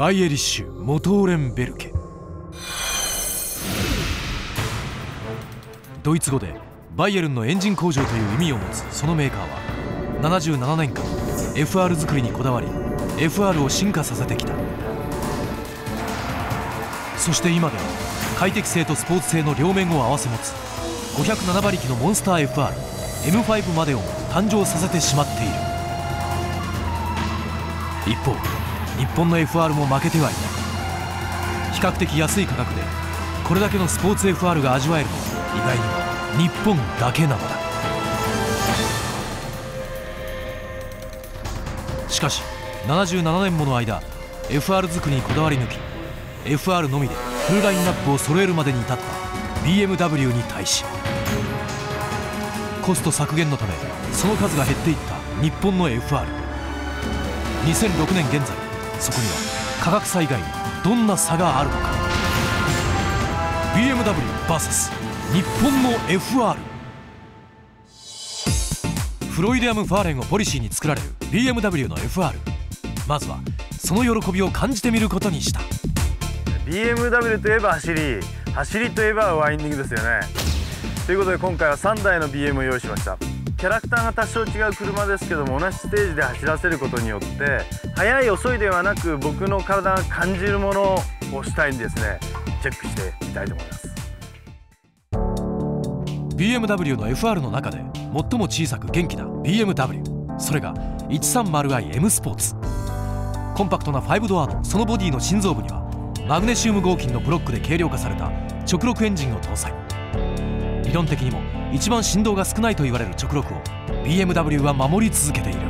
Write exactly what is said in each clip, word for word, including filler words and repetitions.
バイエリッシュモトーレンベルケ、ドイツ語でバイエルンのエンジン工場という意味を持つそのメーカーはななじゅうななねんかん エフアール 作りにこだわり エフアール を進化させてきた。そして今では快適性とスポーツ性の両面を併せ持つごひゃくななばりきのモンスター エフアールエムファイブ までを誕生させてしまっている。一方、日本の エフアール も負けてはいない。比較的安い価格でこれだけのスポーツ エフアール が味わえるのは意外に日本だけなのだ。しかしななじゅうななねんもの間 エフアール 作りにこだわり抜き エフアール のみでフルラインナップを揃えるまでに至った ビーエムダブリュー に対し、コスト削減のためその数が減っていった日本の エフアール。にせんろくねん現在、そこには価格差以外にどんな差があるのか。 ビーエムダブリューブイエス 日本の エフアール。 フロイディアム・ファーレンをポリシーに作られる ビーエムダブリュー の エフアール、 まずはその喜びを感じてみることにした。 ビーエムダブリュー といえば走り、走りといえばワインディングですよね。ということで今回はさんだいの ビーエム を用意しました。キャラクターが多少違う車ですけども、同じステージで走らせることによって速い遅いではなく僕の体が感じるものをしたいんですね。チェックしてみたいと思います。 ビーエムダブリュー の エフアール の中で最も小さく元気な ビーエムダブリュー、 それが いちさんまるアイエム スポーツ。コンパクトなファイブドアのそのボディの心臓部にはマグネシウム合金のブロックで軽量化された直六エンジンを搭載。理論的にも一番振動が少ないと言われる直六を ビーエムダブリュー は守り続けている。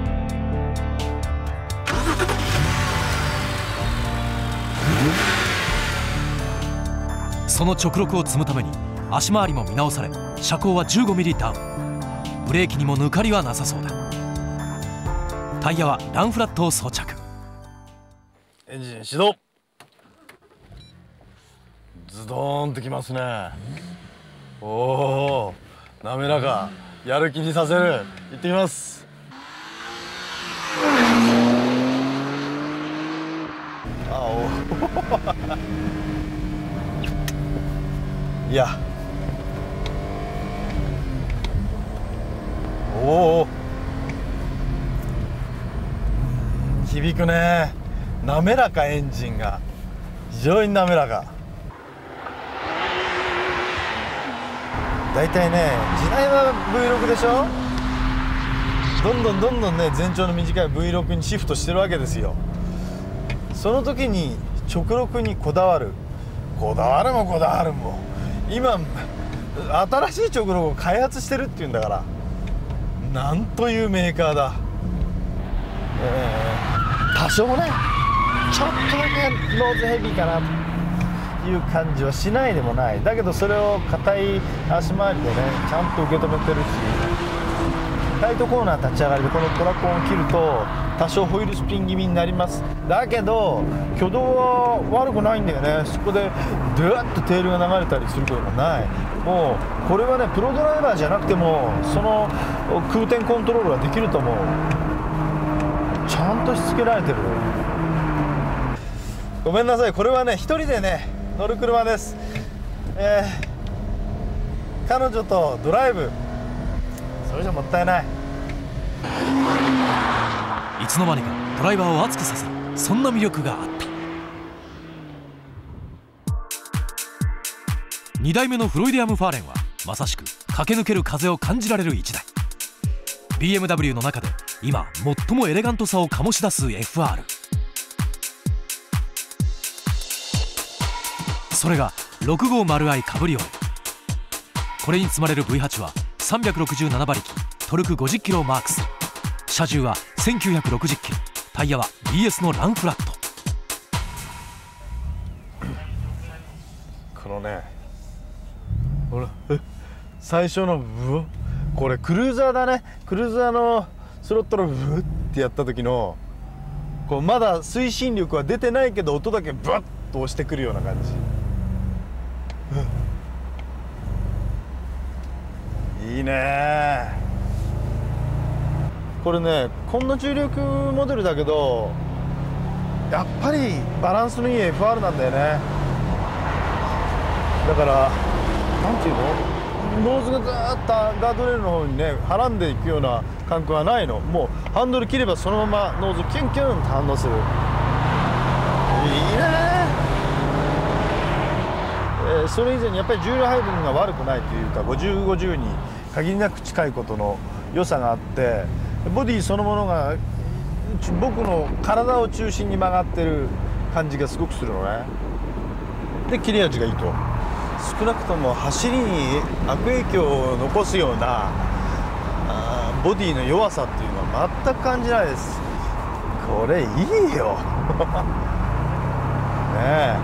その直六を積むために足回りも見直され、車高は じゅうごミリ ダウン、ブレーキにも抜かりはなさそうだ。タイヤはランフラットを装着。エンジン始動、ズドーンときますね。おお、滑らか、やる気にさせる。行ってきます。あおいや、おお響くね。滑らか、エンジンが非常に滑らか。大体ね、時代は ブイろく でしょ。どんどんどんどんね、全長の短い ブイろく にシフトしてるわけですよ。その時に直六にこだわる、こだわるもこだわるも、今新しい直六を開発してるっていうんだから、なんというメーカーだ。えー、多少ね、ちょっとだけローズヘビーかなという感じはしないでもない。だけどそれを硬い足回りでね、ちゃんと受け止めてるし、タイトコーナー立ち上がりでこのトラコンを切ると多少ホイールスピン気味になります。だけど挙動は悪くないんだよね。そこでドゥワッとテールが流れたりすることもない。もうこれはね、プロドライバーじゃなくてもその空転コントロールはできると思う。ちゃんとしつけられてる。ごめんなさい、これはね一人でね乗る車です、えー、彼女とドライブ、それじゃもったいない。いつの間にかドライバーを熱くさせる、そんな魅力があった。にだいめのフロイディアム・ファーレンはまさしく駆け抜ける風を感じられるいちだい。 ビーエムダブリュー の中で今最もエレガントさを醸し出す エフアール、それが ろくごまるアイ カブリオレ。これに積まれる ブイはち はさんびゃくろくじゅうななばりき、トルク ごじゅっキロをマークする。車重は せんきゅうひゃくろくじゅっキロ、タイヤは イーエス のランフラット。このね、ほら最初のブ、これクルーザーだね。クルーザーのスロットルブってやった時のこう、まだ推進力は出てないけど音だけブワッと押してくるような感じ。いいね。これね、こんな重力モデルだけどやっぱりバランスのいい エフアール なんだよね。だからなんていうの、ノーズがガーッとガードレールの方にねはらんでいくような感覚はないの。もうハンドル切ればそのままノーズキュンキュンと反応する。いいね。えー、それ以前にやっぱり重量配分が悪くないというかごじゅうごじゅうに限りなく近いことの良さがあって、ボディそのものが僕の体を中心に曲がってる感じがすごくするのね。で切れ味がいいと、少なくとも走りに悪影響を残すようなボディの弱さっていうのは全く感じないです。これいいよね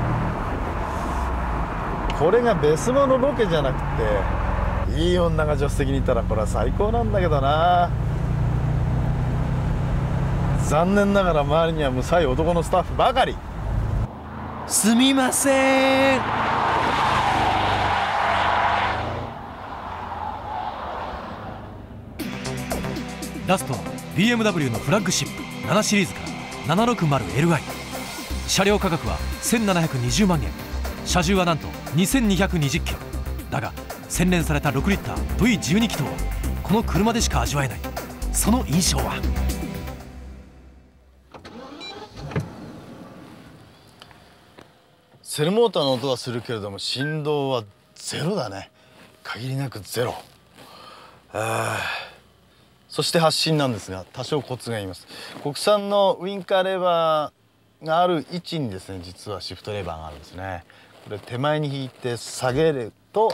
え、これがベスモのロケじゃなくていい女が助手席にいたらこれは最高なんだけどな。残念ながら周りにはむさい男のスタッフばかり。すみません。ラストは ビーエムダブリュー のフラッグシップななシリーズから ななひゃくろくじゅうエルアイ。 車両価格はせんななひゃくにじゅうまんえん、車重はなんと にせんにひゃくにじゅっキロ。 だが洗練されたろくリッター ブイじゅうに 気筒はこの車でしか味わえない。その印象はセルモーターの音はするけれども振動はゼロだね。限りなくゼロ。そして発進なんですが多少コツがいます。国産のウインカーレバーがある位置にですね、実はシフトレバーがあるんですね。これ手前に引いて下げると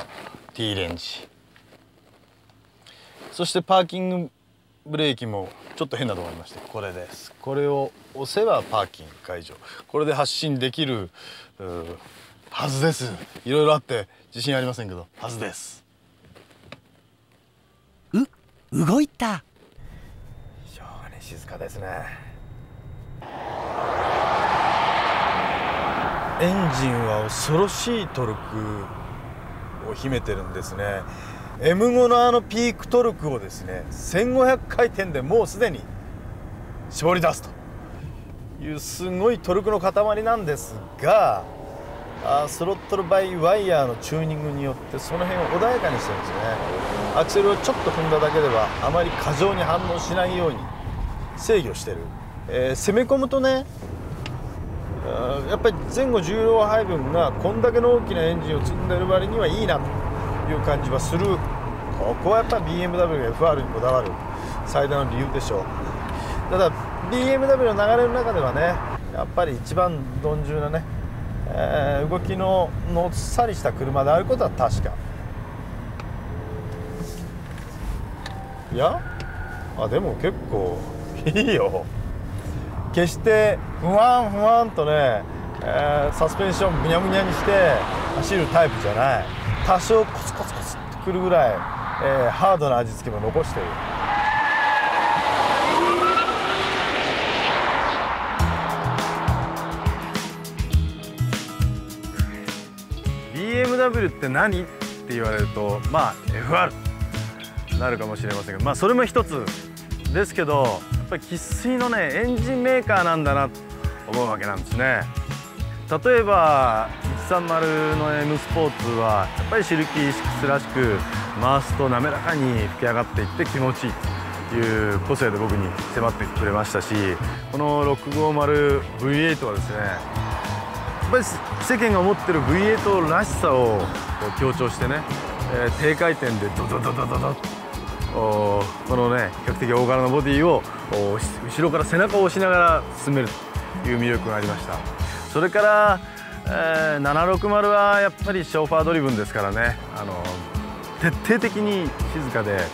T レンジ。そしてパーキングブレーキもちょっと変なところありまして、これです。これを押せばパーキング解除。これで発進できるはずです。いろいろあって自信ありませんけどはずです。う動いた。非常に静かですね。エンジンは恐ろしいトルクを秘めてるんですね。エムご のあのピークトルクをですねせんごひゃくかいてんでもうすでに絞り出すというすごいトルクの塊なんですが、あスロットルバイワイヤーのチューニングによってその辺を穏やかにしてるんですね。アクセルをちょっと踏んだだけではあまり過剰に反応しないように制御してる、えー、攻め込むとねやっぱり前後重量配分がこんだけの大きなエンジンを積んでる割にはいいなという感じはする。ここはやっぱ ビーエムダブリュー エフアール にこだわる最大の理由でしょう。ただ ビーエムダブリュー の流れの中ではねやっぱり一番鈍重なね、えー、動きののっさりした車であることは確か。いやあでも結構いいよ。決してふわんふわんとね、えー、サスペンションむにゃむにゃにして走るタイプじゃない。多少コツコツコツってくるぐらい、えー、ハードな味付けも残している。ビーエムダブリュー って何って言われるとまあ エフアール になるかもしれませんが、まあそれも一つですけど、やっぱり生粋のねエンジンメーカーなんだなと思うわけなんですね。例えばいちさんまるの M スポーツはやっぱりシルキーシックスらしく回すと滑らかに吹き上がっていって気持ちいいという個性で僕に迫ってくれましたし、この ろくごまるブイエイト はですねやっぱり世間が思ってる ブイエイト らしさを強調してね、えー、低回転でドドドドドドこのね比較的大柄なボディを後ろから背中を押しながら進めるという魅力がありました。それから、えー、ななひゃくろくじゅうはやっぱりショーファードリブンですからね、あの徹底的に静かで、え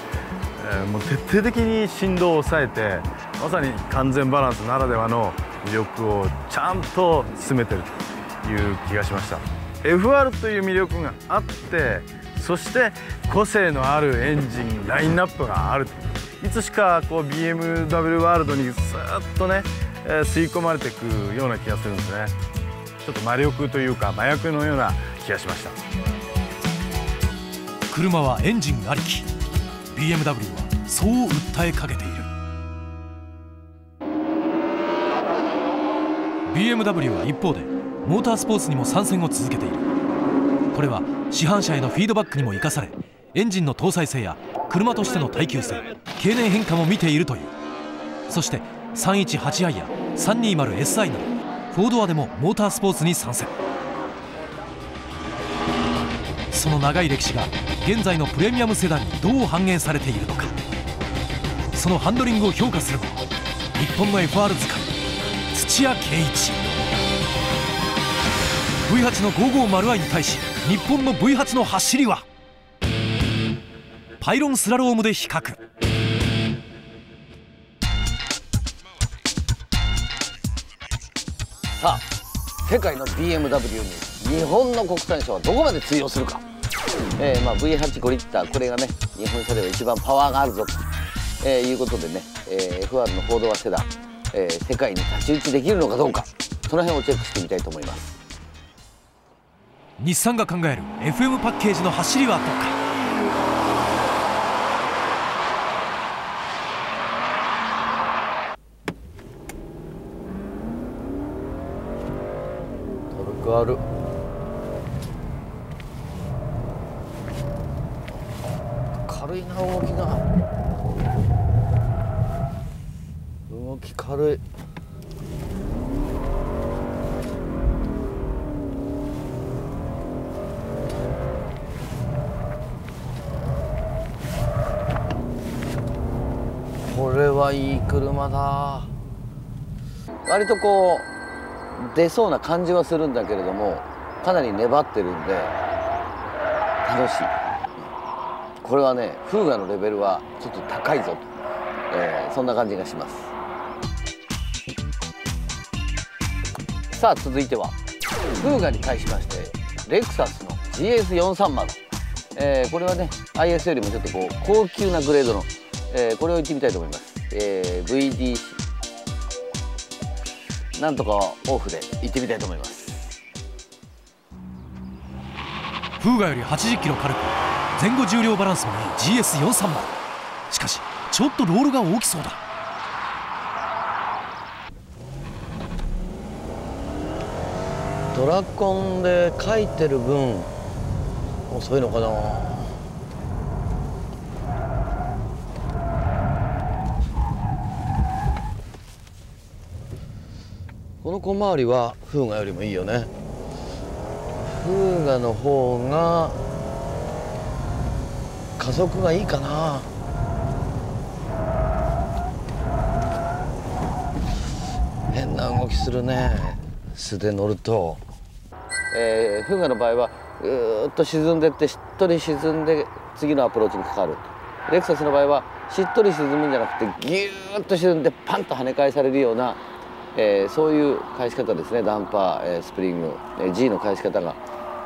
ー、もう徹底的に振動を抑えてまさに完全バランスならではの魅力をちゃんと進めてるという気がしました。 エフアール という魅力があって、そして個性のあるエンジンラインナップがある。いつしかこう ビーエムダブリュー ワールドにスーッとね吸い込まれていくような気がするんですね。ちょっと魔力というか麻薬のような気がしました。車はエンジンありき、 ビーエムダブリュー はそう訴えかけている。ビーエムダブリュー は一方でモータースポーツにも参戦を続けている。これは市販車へのフィードバックにも生かされ、エンジンの搭載性や車としての耐久性、経年変化も見ているという。そして さんいちはちアイ や さんにーまるエスアイ などフォードアでもモータースポーツに参戦。その長い歴史が現在のプレミアムセダンにどう反映されているのか。そのハンドリングを評価するのは日本の エフアール 使い土屋圭一。 ブイはち の ごーごーまるアイ に対し日本の ブイはち の走りはパイロンスラロームで比較。さあ、世界の ビーエムダブリュー に日本の国産車はどこまで通用するか、えーまあ、ブイエイトごリッター、これがね日本車では一番パワーがあるぞと、えー、いうことでね、えー、エフアール のフォードはセダン、えー、世界に太刀打ちできるのかどうか、その辺をチェックしてみたいと思います。日産が考える エフエム パッケージの走りはどうか。ある。軽いな、動きが。動き軽い。これはいい車だ。割とこう出そうな感じはするんだけれども、かなり粘ってるんで楽しい。これはね、フーガのレベルはちょっと高いぞと、えー、そんな感じがします。さあ、続いてはフーガに対しましてレクサスの ジーエスよんさんまる、えー、これはね アイエス よりもちょっとこう高級なグレードの、えー、これを行ってみたいと思います、えー、ブイディーシー、なんとかオフで行ってみたいと思います。フーガよりはちじゅっキロ軽く前後重量バランスもいい ジーエスよんさんまる、 しかしちょっとロールが大きそうだ。ドラコンで書いてる分遅いのかな。この小回りはフーガよりもいいよね。フーガの方が加速がいいかな。変な動きするね、素で乗ると。えー、フーガの場合はぐーっと沈んでってしっとり沈んで次のアプローチにかかる。レクサスの場合はしっとり沈むんじゃなくてぎゅーっと沈んでパンと跳ね返されるような、えー、そういう返し方ですね。ダンパー、えー、スプリング、えー、G の返し方が、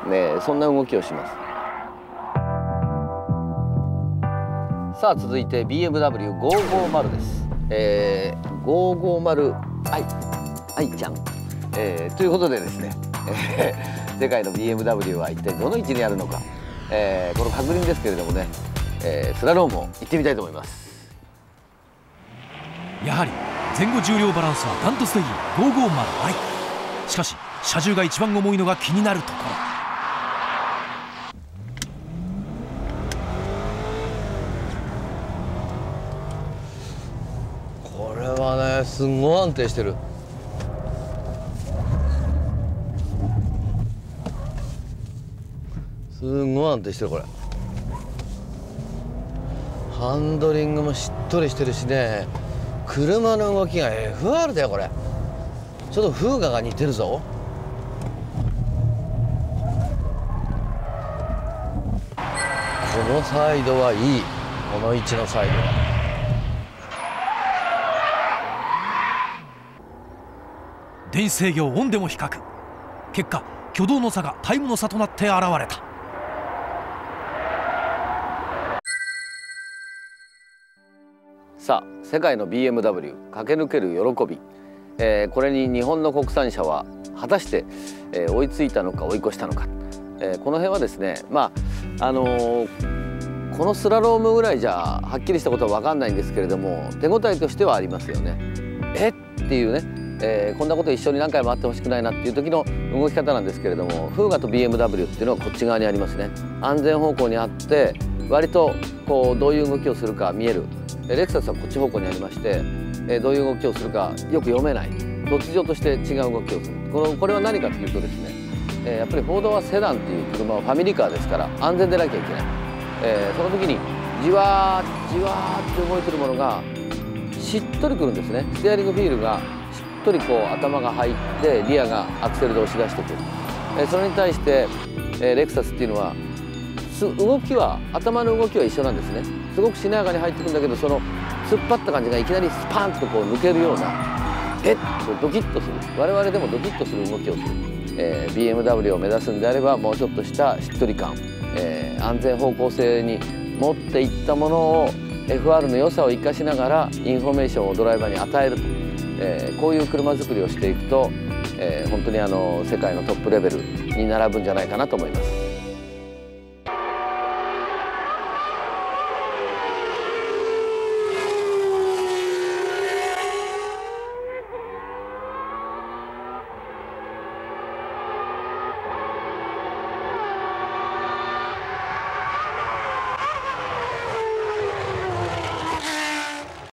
ね、そんな動きをします。さあ、続いて ビーエムダブリューごーごーまる です、えー、ごーごーまるアイ アイちゃん、えー、ということでですね、えー、世界の ビーエムダブリュー は一体どの位置にあるのか、えー、この確認ですけれどもね、えー、スラロームを行ってみたいと思います。やはり前後重量バランスはダントツでいい ごーごーまるアイ、 しかし車重が一番重いのが気になるところ。これはね、すごい安定してる。すごい安定してる。これハンドリングもしっとりしてるしね、車の動きが エフアール だよ。これちょっとフーガが似てるぞ。このサイドはいい、この位置のサイドは。電子制御オンでも比較、結果挙動の差がタイムの差となって現れた。さあ、世界の ビーエムダブリュー 駆け抜ける喜び、えー、これに日本の国産車は果たして、えー、追いついたのか追い越したのか、えー、この辺はですね、まああのー、このスラロームぐらいじゃはっきりしたことは分かんないんですけれども、手応えとしてはありますよね。えっていうね、えー、こんなこと一緒に何回もあってほしくないなっていう時の動き方なんですけれども、フーガと ビーエムダブリュー っていうのはこっち側にありますね。安全方向にあって割とこうどういう動きをするか見える。レクサスはこっち方向にありまして、えー、どういう動きをするかよく読めない、突如として違う動きをする。このこれは何かというとですね、えー、やっぱりフォードはセダンっていう車はファミリーカーですから安全でなきゃいけない、えー、その時にじわーじわーって動いてるものがしっとりくるんですね。ステアリングフィールがしっとりこう頭が入ってリアがアクセルで押し出してくる、えー、それに対して、えー、レクサスっていうのは動きは頭の動きは一緒なんですね。すごくしなやかに入ってくるんだけど、その突っ張った感じがいきなりスパンとこう抜けるような、えっとドキッとする、我々でもドキッとする動きをする、えー、ビーエムダブリュー を目指すんであればもうちょっとしたしっとり感、えー、安全方向性に持っていったものを エフアール の良さを生かしながらインフォメーションをドライバーに与えると、えー、こういう車作りをしていくと、えー、本当にあの世界のトップレベルに並ぶんじゃないかなと思います。